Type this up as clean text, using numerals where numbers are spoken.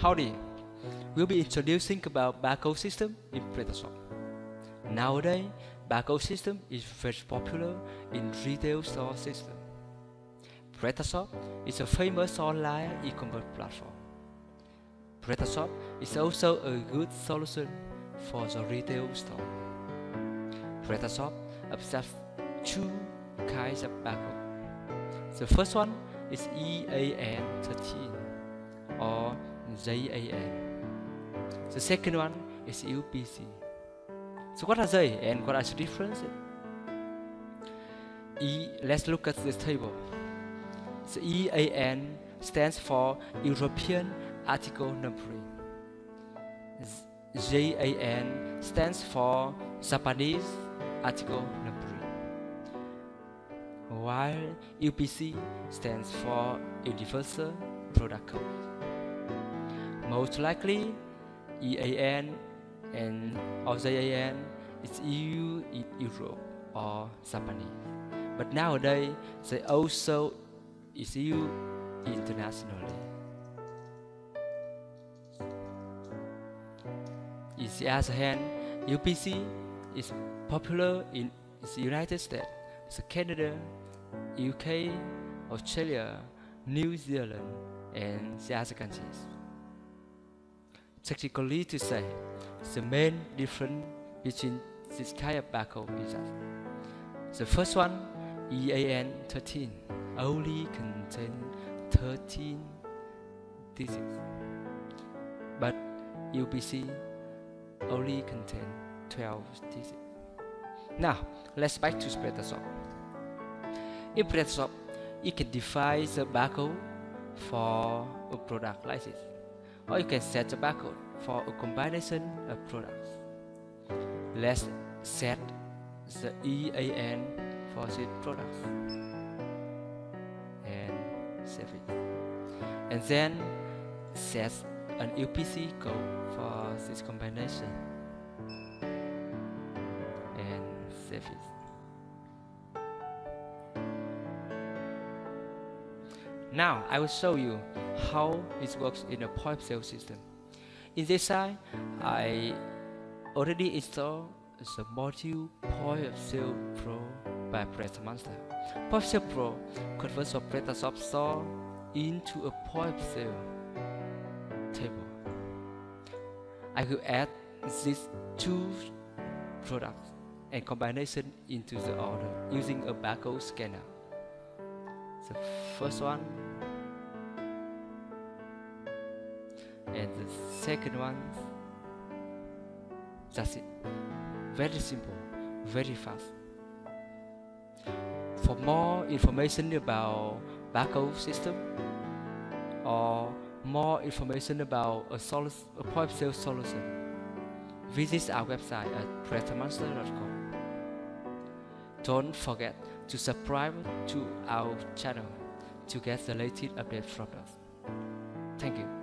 Howdy! We'll be introducing about barcode system in PrestaShop. Nowadays, barcode system is very popular in retail store system. PrestaShop is a famous online e-commerce platform. PrestaShop is also a good solution for the retail store. PrestaShop accepts two kinds of barcode. The first one is EAN-13 or JAN. The second one is UPC. So what are they and what are the differences? Let's look at this table. The EAN stands for European Article Numbering. JAN stands for Japanese Article Numbering, while UPC stands for Universal Product Code. Most likely, EAN and or JAN is EU in Europe or Japanese, but nowadays they also is used internationally. On the other hand, UPC is popular in the United States, Canada, UK, Australia, New Zealand, and the other countries. Technically to say, the main difference between this kind of barcode is that the first one, EAN-13, only contain 13 digits, but UPC only contain 12 digits. Now let's back to PrestaShop. In PrestaShop, you can define the barcode for a product like this, or you can set the barcode for a combination of products. Let's set the EAN for this product and save it, and then set an UPC code for this combination and save it. Now I will show you how it works in a point of sale system. In this side, I already installed the module Point of Sale Pro by PrestaMonster. Point of Sale Pro converts your PrestaShop store into a point of sale table. I will add these two products and combination into the order using a barcode scanner. The first one and the second one. That's it. Very simple, very fast. For more information about barcode system or more information about a point of sale solution, visit our website at PrestaMonster.com. Don't forget to subscribe to our channel to get the latest updates from us. Thank you.